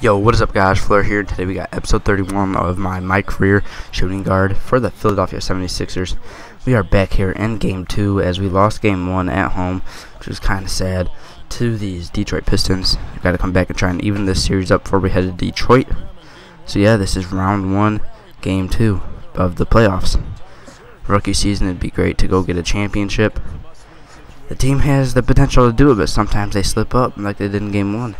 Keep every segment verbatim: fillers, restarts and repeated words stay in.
Yo, what is up guys, Fleur here. Today we got episode thirty-one of my MyCAREER shooting guard for the Philadelphia seventy-sixers. We are back here in game two as we lost game one at home, which was kind of sad, to these Detroit Pistons. We've got to come back and try and even this series up before we head to Detroit. So yeah, this is round one, game two of the playoffs. Rookie season, it'd be great to go get a championship. The team has the potential to do it, but sometimes they slip up like they did in game one.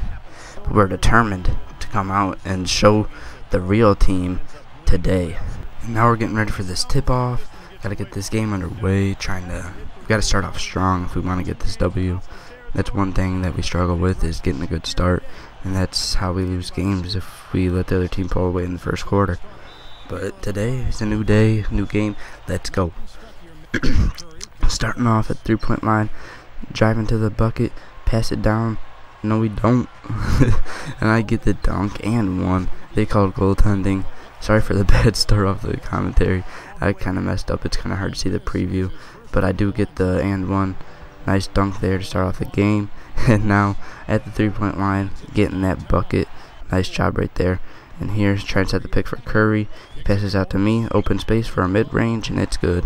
But we're determined to come out and show the real team today. And now we're getting ready for this tip-off. Got to get this game underway. Trying to, we've got to start off strong if we want to get this W. That's one thing that we struggle with, is getting a good start, and that's how we lose games, if we let the other team pull away in the first quarter. But today is a new day, new game. Let's go. Starting off at three-point line, driving to the bucket, pass it down. No, we don't. And I get the dunk and one. They called goaltending. Sorry for the bad start off the commentary. I kind of messed up. It's kind of hard to see the preview. But I do get the and one. Nice dunk there to start off the game. And now at the three-point line, getting that bucket. Nice job right there. And here's trying to set the pick for Curry. He passes out to me. Open space for a mid-range, and it's good.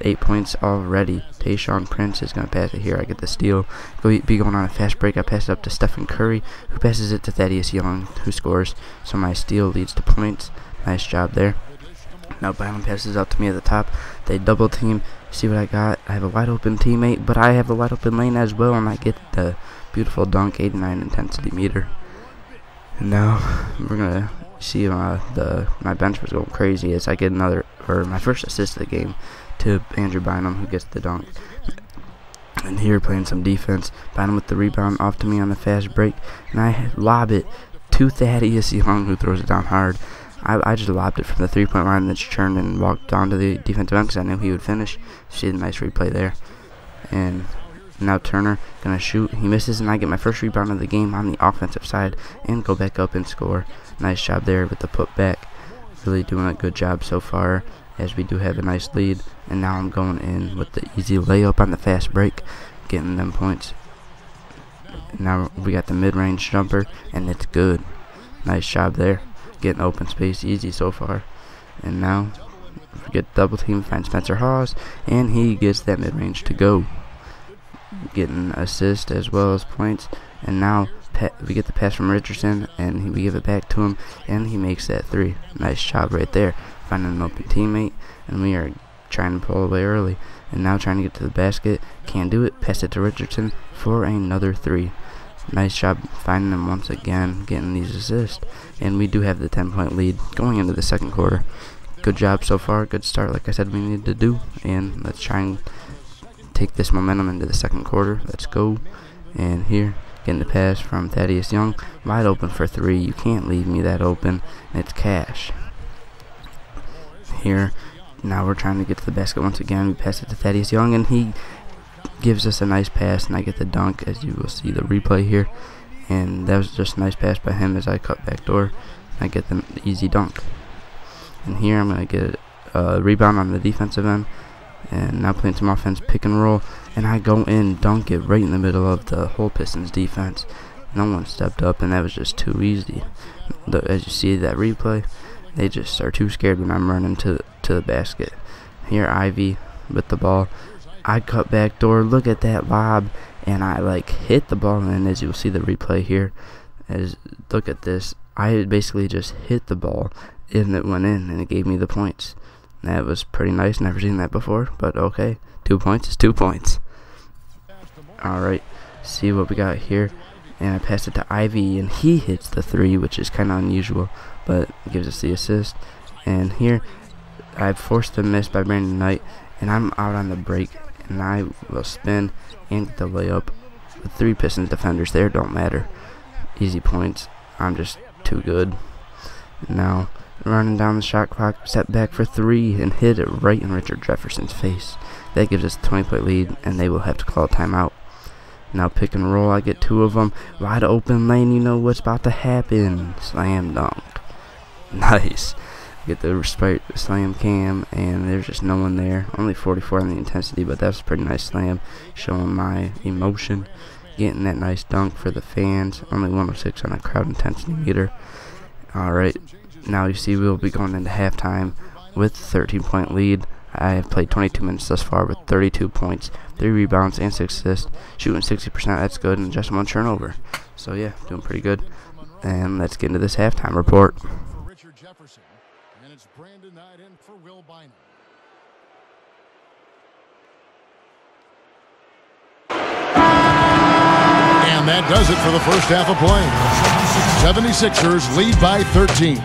Eight points already. Tayshaun Prince is going to pass it here. I get the steal. Go be going on a fast break. I pass it up to Stephen Curry, who passes it to Thaddeus Young, who scores. So my steal leads to points. Nice job there. Now Bynum passes out to me at the top. They double team. See what I got? I have a wide open teammate, but I have a wide open lane as well, and I get the beautiful dunk, eighty-nine intensity meter. And now we're going to see uh, the my bench was going crazy as I get another, or my first assist of the game, to Andrew Bynum, who gets the dunk. And here playing some defense, Bynum with the rebound off to me on the fast break, and I lob it to Thaddeus Young, who throws it down hard. I, I just lobbed it from the three-point line, that's churned and walked down to the defensive end because I knew he would finish. See a nice replay there. And now Turner gonna shoot. He misses, and I get my first rebound of the game on the offensive side and go back up and score. Nice job there with the putback. Really doing a good job so far, as we do have a nice lead. And now I'm going in with the easy layup on the fast break, getting them points. Now we got the mid-range jumper, and it's good. Nice job there, getting open space easy so far. And now we get double team, find Spencer Hawes, and he gets that mid-range to go, getting assist as well as points. And now we get the pass from Richardson, and we give it back to him, and he makes that three. Nice job right there, finding an open teammate, and we are trying to pull away early. And now trying to get to the basket, can't do it, pass it to Richardson for another three. Nice job finding him once again, getting these assists, and we do have the ten point lead going into the second quarter. Good job so far, good start like I said we needed to do, and let's try and take this momentum into the second quarter. Let's go. And here, getting the pass from Thaddeus Young, wide open for three. You can't leave me that open. It's cash. Here, now we're trying to get to the basket once again. We pass it to Thaddeus Young, and he gives us a nice pass, and I get the dunk, as you will see the replay here. And that was just a nice pass by him as I cut back door, and I get the easy dunk. And here I'm going to get a rebound on the defensive end, and now playing some offense, pick and roll, and I go in, dunk it right in the middle of the whole Pistons defense. No one stepped up, and that was just too easy. As you see that replay, they just are too scared when I'm running to, to the basket. Here Ivy with the ball, I cut back door, look at that lob, and I like hit the ball in, as you'll see the replay here. As look at this, I basically just hit the ball, and it went in, and it gave me the points. That was pretty nice, never seen that before, but okay, two points is two points. Alright, see what we got here, and I passed it to Ivy, and he hits the three, which is kind of unusual, but gives us the assist. And here, I forced the miss by Brandon Knight, and I'm out on the break, and I will spin and get the layup. The three Pistons defenders there don't matter. Easy points, I'm just too good. Now, running down the shot clock, step back for three, and hit it right in Richard Jefferson's face. That gives us a twenty point lead, and they will have to call a timeout. Now pick and roll, I get two of them. Wide open lane, you know what's about to happen. Slam dunk. Nice. Get the slam cam, and there's just no one there. Only forty-four on the intensity, but that's a pretty nice slam, showing my emotion. getting that nice dunk for the fans. Only one oh six on the crowd intensity meter. Alright, now you see we'll be going into halftime with a thirteen point lead. I have played twenty-two minutes thus far with thirty-two points, three rebounds, and six assists. Shooting sixty percent, that's good, and just one turnover. So yeah, doing pretty good. And let's get into this halftime report. For Richard Jefferson, and it's Brandon Knight in for Will Bynum. And that does it for the first half of play. seventy-sixers lead by thirteen.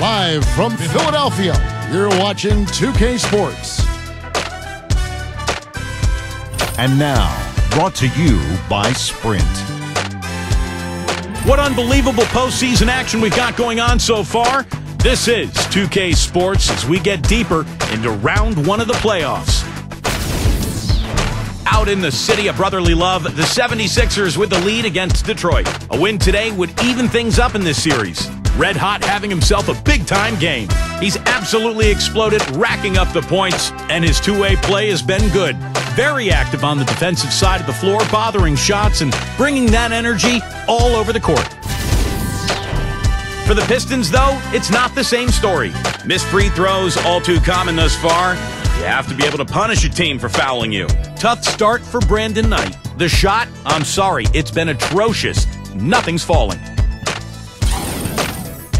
Live from Philadelphia, you're watching two K Sports. And now, brought to you by Sprint. What unbelievable postseason action we've got going on so far. This is two K Sports as we get deeper into round one of the playoffs. Out in the city of brotherly love, the seventy-sixers with the lead against Detroit. A win today would even things up in this series. Red Hot having himself a big-time game. He's absolutely exploded, racking up the points, and his two-way play has been good. Very active on the defensive side of the floor, bothering shots and bringing that energy all over the court. For the Pistons, though, it's not the same story. Missed free throws, all too common thus far. You have to be able to punish a team for fouling you. Tough start for Brandon Knight. The shot, I'm sorry, it's been atrocious. Nothing's falling.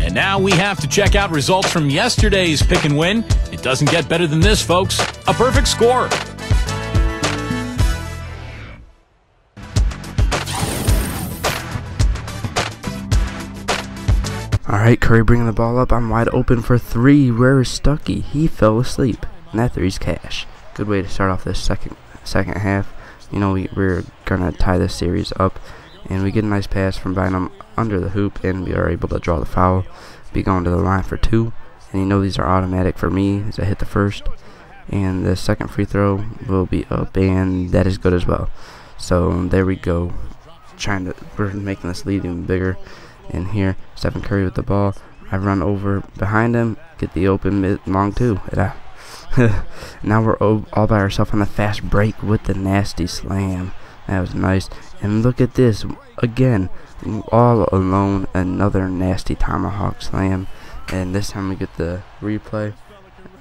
And now we have to check out results from yesterday's pick and win. It doesn't get better than this, folks. A perfect score. Alright, Curry bringing the ball up. I'm wide open for three. Where is Stuckey? He fell asleep. And that three's cash. Good way to start off this second second half. You know, we, we're gonna tie this series up, and we get a nice pass from Bynum under the hoop, and we are able to draw the foul. Be going to the line for two, and you know these are automatic for me as I hit the first, and the second free throw will be up, and that is good as well. So there we go. Trying to we're making this lead even bigger. And here, Stephen Curry with the ball. I run over behind him, get the open mid long two, and I. Now we're all by ourselves on the fast break with the nasty slam. That was nice. And look at this. Again, all alone. Another nasty tomahawk slam. And this time we get the replay.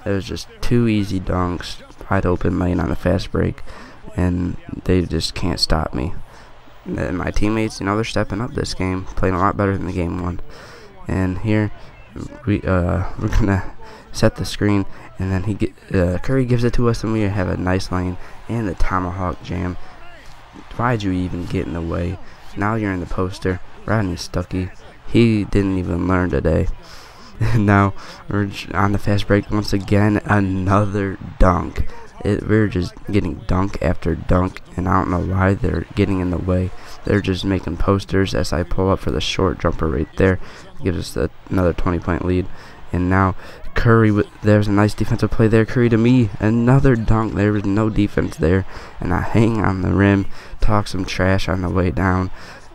It was just two easy dunks. Wide open lane on the fast break. And they just can't stop me. And my teammates, you know, they're stepping up this game. Playing a lot better than the game one. And here, we, uh, we're going to set the screen, and then he get, uh, Curry gives it to us, and we have a nice lane and the tomahawk jam. Why'd you even get in the way? Now you're in the poster. Rodney Stuckey, he didn't even learn today. And now we're on the fast break once again. Another dunk. It, we're just getting dunk after dunk, and I don't know why they're getting in the way. They're just making posters as I pull up for the short jumper right there. It gives us the, another twenty point lead. And now Curry, with, there's a nice defensive play there. Curry to me, another dunk. There was no defense there, and I hang on the rim, talk some trash on the way down.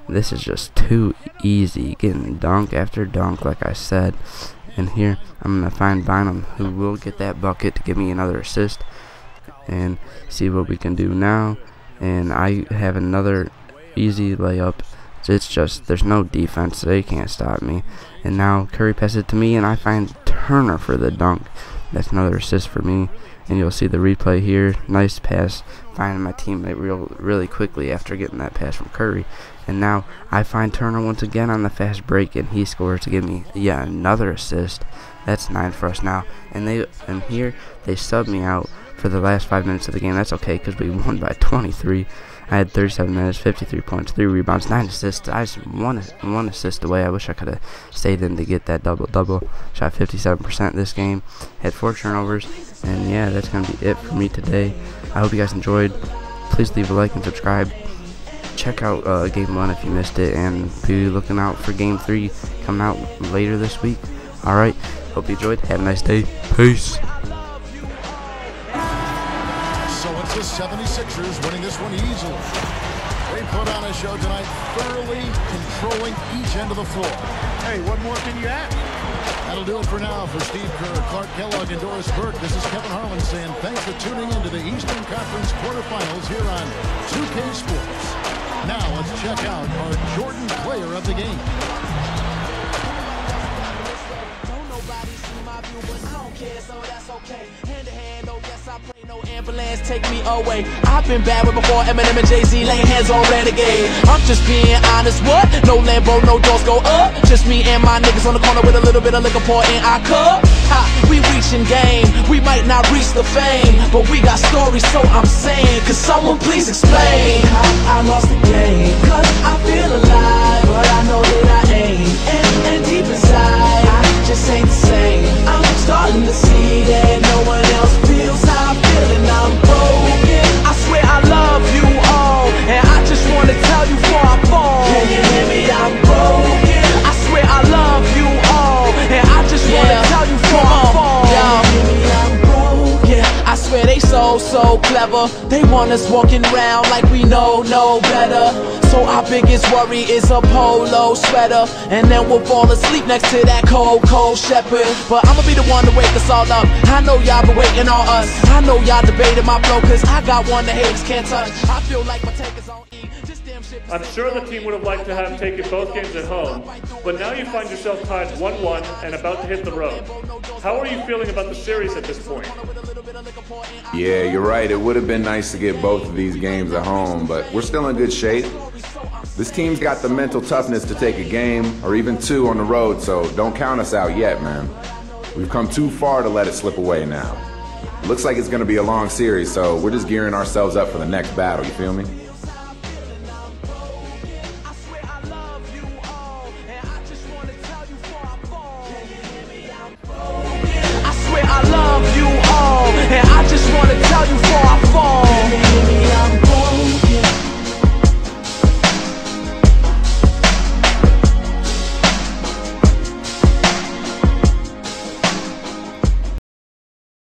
This is just too easy, getting dunk after dunk, like I said. And here, I'm gonna find Bynum, who will get that bucket to give me another assist, and see what we can do now. And I have another easy layup. It's just, there's no defense. They can't stop me. And now Curry passes it to me, and I find Turner for the dunk. That's another assist for me. And you'll see the replay here. Nice pass. Finding my teammate real, really quickly after getting that pass from Curry. And now I find Turner once again on the fast break, and he scores to give me yet another assist. That's nine for us now. And they and here they sub me out for the last five minutes of the game. That's okay, because we won by twenty-three. I had thirty-seven minutes, fifty-three points, three rebounds, nine assists. I was one, one assist away. I wish I could have stayed in to get that double-double. Shot fifty-seven percent this game. Had four turnovers. And, yeah, that's going to be it for me today. I hope you guys enjoyed. Please leave a like and subscribe. Check out uh, Game one if you missed it. And be looking out for Game three coming out later this week. All right. Hope you enjoyed. Have a nice day. Peace. The seventy-sixers winning this one easily. They put on a show tonight, thoroughly controlling each end of the floor. Hey, what more can you add? That'll do it for now for Steve Kerr, Clark Kellogg, and Doris Burke. This is Kevin Harlan saying thanks for tuning into the Eastern Conference quarterfinals here on two K Sports. Now let's check out our Jordan player of the game. Don't nobody see my view, but I don't care, so that's okay. Hand to hand, no yes, I pray, no ambulance, take me away. I've been bad with before Eminem and Jay-Z laying hands on Renegade. I'm just being honest, what? No Lambo, no doors go up. Just me and my niggas on the corner with a little bit of liquor pour in our cup. Ha, we reaching game, we might not reach the fame, but we got stories, so I'm saying, could someone please explain how I lost the game? Cause I feel alive, but I know that I ain't, and, and deep inside, I just ain't the same. I'm starting to see that no one else feels how I feel, and I'm broken. I swear I love you all, and I just wanna tell you before I fall. Can you hear me? I'm broken. I swear I love you all, and I just wanna yeah. tell you before I fall. I swear they so, so clever. They want us walking around like we know no better. So our biggest worry is a polo sweater, and then we'll fall asleep next to that cold, cold shepherd. But I'ma be the one to wake us all up. I know y'all been waiting on us. I know y'all debating my flow, cause I got one the haters can't touch. I feel like my take is on E. Just damn shit. I'm sure the team would have liked to have taken both games at home, but now you find yourself tied one one and about to hit the road. How are you feeling about the series at this point? Yeah, you're right. It would have been nice to get both of these games at home, but we're still in good shape. This team's got the mental toughness to take a game or even two on the road, so don't count us out yet, man. We've come too far to let it slip away now. It looks like it's going to be a long series, so we're just gearing ourselves up for the next battle, you feel me? I swear I love you all, and I just want to tell you before I fall.